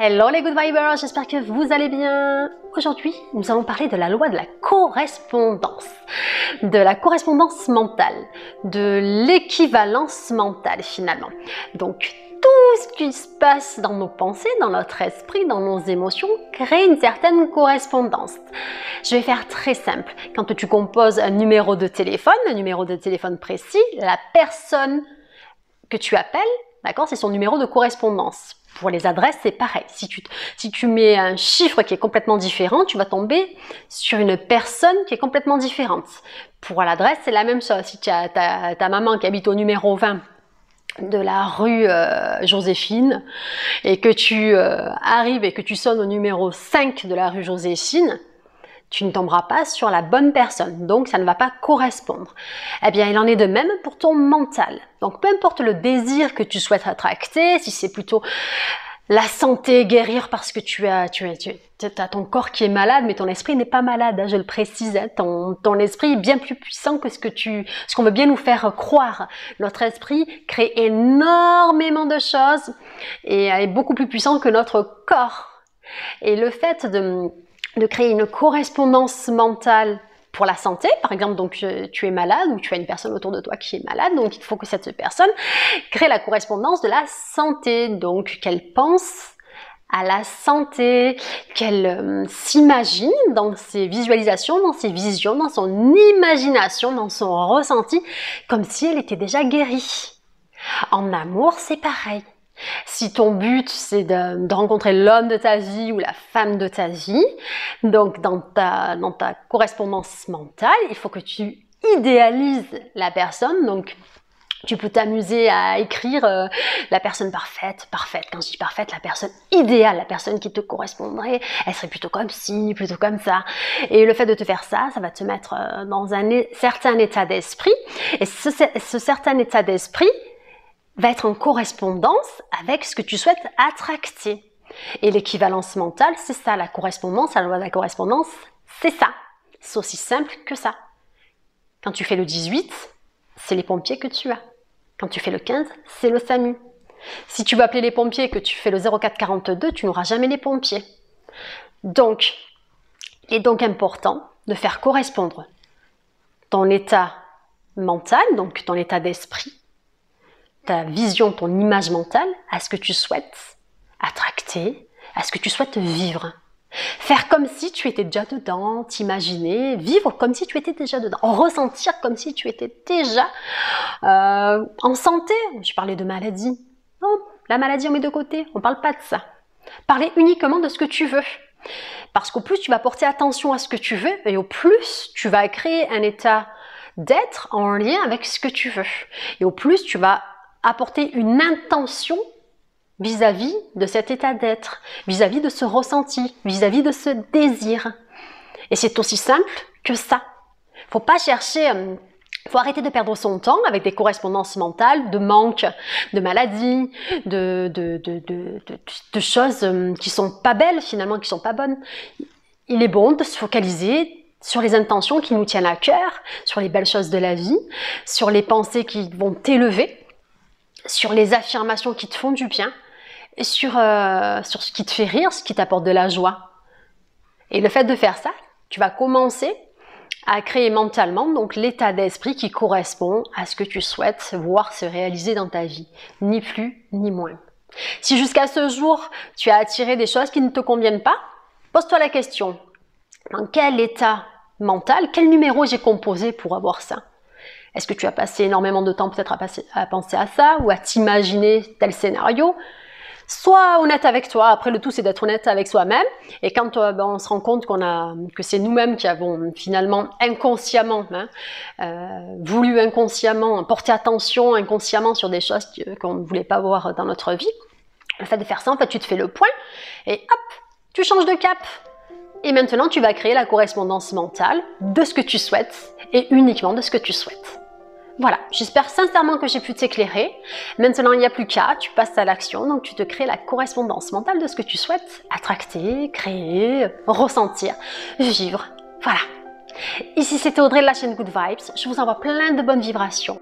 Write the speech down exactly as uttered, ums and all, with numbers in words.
Hello les Good Vibers, j'espère que vous allez bien. Aujourd'hui, nous allons parler de la loi de la correspondance, de la correspondance mentale, de l'équivalence mentale finalement. Donc, tout ce qui se passe dans nos pensées, dans notre esprit, dans nos émotions, crée une certaine correspondance. Je vais faire très simple. Quand tu composes un numéro de téléphone, un numéro de téléphone précis, la personne que tu appelles, d'accord, c'est son numéro de correspondance. Pour les adresses, c'est pareil. Si tu, si tu mets un chiffre qui est complètement différent, tu vas tomber sur une personne qui est complètement différente. Pour l'adresse, c'est la même chose. Si tu as ta, ta maman qui habite au numéro vingt de la rue euh, Joséphine et que tu euh, arrives et que tu sonnes au numéro cinq de la rue Joséphine, tu ne tomberas pas sur la bonne personne, donc ça ne va pas correspondre. Eh bien, il en est de même pour ton mental. Donc, peu importe le désir que tu souhaites attracter, si c'est plutôt la santé, guérir parce que tu as, tu as, tu as ton corps qui est malade, mais ton esprit n'est pas malade, hein, je le précise. Hein, ton, ton esprit est bien plus puissant que ce que tu, ce qu'on veut bien nous faire croire. Notre esprit crée énormément de choses et est beaucoup plus puissant que notre corps. Et le fait de... de créer une correspondance mentale pour la santé, par exemple, donc tu es malade ou tu as une personne autour de toi qui est malade, donc il faut que cette personne crée la correspondance de la santé, donc qu'elle pense à la santé, qu'elle euh, s'imagine dans ses visualisations, dans ses visions, dans son imagination, dans son ressenti, comme si elle était déjà guérie. En amour, c'est pareil. Si ton but c'est de, de rencontrer l'homme de ta vie ou la femme de ta vie, donc dans ta, dans ta correspondance mentale, il faut que tu idéalises la personne, donc tu peux t'amuser à écrire euh, la personne parfaite, parfaite, quand je dis parfaite, la personne idéale, la personne qui te correspondrait, elle serait plutôt comme ci, plutôt comme ça. Et le fait de te faire ça, ça va te mettre euh, dans un certain état d'esprit, et ce, ce certain état d'esprit va être en correspondance avec ce que tu souhaites attracter. Et l'équivalence mentale, c'est ça, la correspondance, la loi de la correspondance, c'est ça. C'est aussi simple que ça. Quand tu fais le dix-huit, c'est les pompiers que tu as. Quand tu fais le quinze, c'est le SAMU. Si tu veux appeler les pompiers et que tu fais le zéro quatre quarante-deux, tu n'auras jamais les pompiers. Donc, il est donc important de faire correspondre ton état mental, donc ton état d'esprit, ta vision, ton image mentale, à ce que tu souhaites attracter, à ce que tu souhaites vivre. Faire comme si tu étais déjà dedans, t'imaginer, vivre comme si tu étais déjà dedans, ressentir comme si tu étais déjà euh, en santé. Je parlais de maladie. Non, la maladie, on met de côté, on ne parle pas de ça. Parler uniquement de ce que tu veux. Parce qu'au plus tu vas porter attention à ce que tu veux, et au plus tu vas créer un état d'être en lien avec ce que tu veux. Et au plus tu vas apporter une intention vis-à-vis de cet état d'être, vis-à-vis de ce ressenti, vis-à-vis de ce désir. Et c'est aussi simple que ça. Faut pas chercher, faut arrêter de perdre son temps avec des correspondances mentales, de manque, de maladies, de, de, de, de, de, de choses qui sont pas belles finalement, qui sont pas bonnes. Il est bon de se focaliser sur les intentions qui nous tiennent à cœur, sur les belles choses de la vie, sur les pensées qui vont t'élever, sur les affirmations qui te font du bien, et sur, euh, sur ce qui te fait rire, ce qui t'apporte de la joie. Et le fait de faire ça, tu vas commencer à créer mentalement donc l'état d'esprit qui correspond à ce que tu souhaites voir se réaliser dans ta vie, ni plus ni moins. Si jusqu'à ce jour, tu as attiré des choses qui ne te conviennent pas, pose-toi la question, dans quel état mental, quel numéro j'ai composé pour avoir ça ? Est-ce que tu as passé énormément de temps peut-être à, à penser à ça ou à t'imaginer tel scénario? Sois honnête avec toi. Après, le tout, c'est d'être honnête avec soi-même. Et quand euh, ben, on se rend compte qu'on a, que c'est nous-mêmes qui avons finalement inconsciemment, hein, euh, voulu inconsciemment, porter attention inconsciemment sur des choses qu'on ne voulait pas voir dans notre vie, le fait de faire ça, en fait, tu te fais le point et hop, tu changes de cap. Et maintenant, tu vas créer la correspondance mentale de ce que tu souhaites et uniquement de ce que tu souhaites. Voilà, j'espère sincèrement que j'ai pu t'éclairer. Maintenant, il n'y a plus qu'à, tu passes à l'action, donc tu te crées la correspondance mentale de ce que tu souhaites attracter, créer, ressentir, vivre. Voilà. Ici, c'était Audrey de la chaîne Good Vibes. Je vous envoie plein de bonnes vibrations.